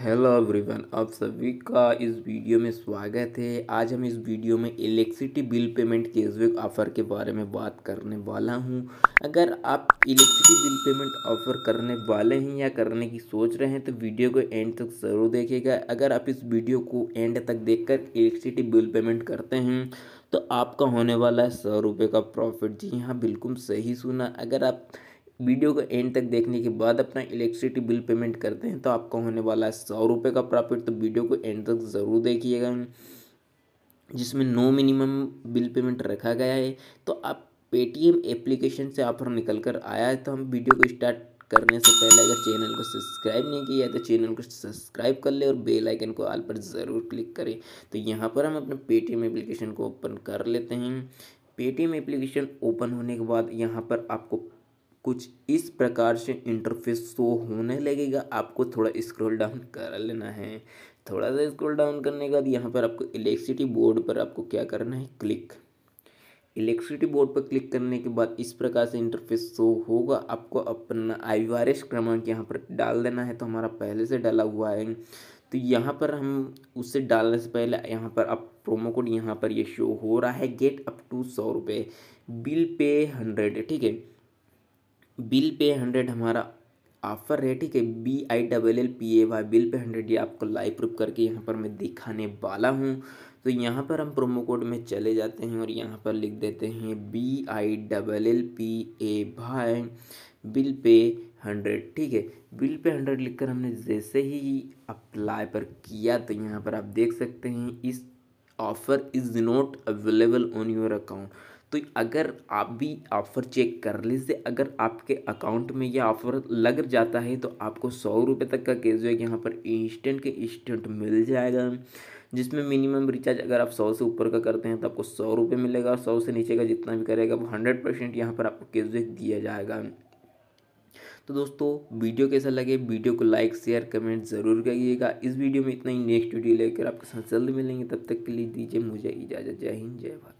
Hello everyone, आप सभी का इस वीडियो में स्वागत है। आज हम इस वीडियो में electricity bill payment cashback offer के बारे में बात करने वाला हूं। अगर आप इलेक्ट्रिसिटी बिल पेमेंट ऑफ़र करने वाले हैं या करने की सोच रहे हैं तो वीडियो को एंड तक ज़रूर देखिएगा। अगर आप इस वीडियो को एंड तक देखकर इलेक्ट्रिसिटी बिल पेमेंट करते हैं तो आपका होने वाला है 100 रुपये का प्रॉफिट। जी हाँ, बिल्कुल सही सुना। अगर आप वीडियो को एंड तक देखने के बाद अपना इलेक्ट्रिसिटी बिल पेमेंट करते हैं तो आपका होने वाला है 100 रुपये का प्रॉफिट। तो वीडियो को एंड तक ज़रूर देखिएगा, जिसमें नो मिनिमम बिल पेमेंट रखा गया है। तो आप पेटीएम एप्लीकेशन से ऑफर निकल कर आया है। तो हम वीडियो को स्टार्ट करने से पहले अगर चैनल को सब्सक्राइब नहीं किया है तो चैनल को सब्सक्राइब कर ले और बेल आइकन को ऑल पर ज़रूर क्लिक करें। तो यहाँ पर हम अपने पेटीएम एप्लीकेशन को ओपन कर लेते हैं। पेटीएम एप्लीकेशन ओपन होने के बाद यहाँ पर आपको कुछ इस प्रकार से इंटरफेस शो होने लगेगा। आपको थोड़ा स्क्रॉल डाउन कर लेना है। थोड़ा सा स्क्रॉल डाउन करने के बाद यहाँ पर आपको इलेक्ट्रिसिटी बोर्ड पर आपको क्या करना है, क्लिक। इलेक्ट्रिसिटी बोर्ड पर क्लिक करने के बाद इस प्रकार से इंटरफेस शो होगा। आपको अपना आईआरएस क्रमांक यहाँ पर डाल देना है। तो हमारा पहले से डाला हुआ है, तो यहाँ पर हम उससे डालने से पहले यहाँ पर आप प्रोमो कोड यहाँ पर ये शो हो रहा है, गेट अप टू 100 रुपये, बिल पे 100। ठीक है, बिल पे 100 हमारा ऑफ़र है। ठीक है, BILLPAY बिल पे 100। ये आपको लाइव प्रूफ करके यहाँ पर मैं दिखाने वाला हूँ। तो यहाँ पर हम प्रोमो कोड में चले जाते हैं और यहाँ पर लिख देते हैं BILLPAY बिल पे 100। ठीक है, बिल पे 100 लिखकर हमने जैसे ही अप्लाई पर किया तो यहाँ पर आप देख सकते हैं इस offer is not available on your account. तो अगर आप भी ऑफ़र चेक कर लीजिए, अगर आपके अकाउंट में यह ऑफ़र लग जाता है तो आपको 100 रुपये तक का कैशबैक यहाँ पर इंस्टेंट के इंस्टेंट मिल जाएगा, जिसमें मिनिमम रिचार्ज अगर आप 100 से ऊपर का करते हैं तो आपको 100 रुपये मिलेगा और 100 से नीचे का जितना भी करेगा वो 100% यहाँ पर आपको कैशबैक दिया जाएगा। तो दोस्तों, वीडियो कैसा लगे, वीडियो को लाइक शेयर कमेंट ज़रूर करिएगा। इस वीडियो में इतना ही। नेक्स्ट वीडियो लेकर आपके साथ जल्द मिलेंगे, तब तक के लिए दीजिए मुझे इजाज़त। जय हिंद, जय भारत।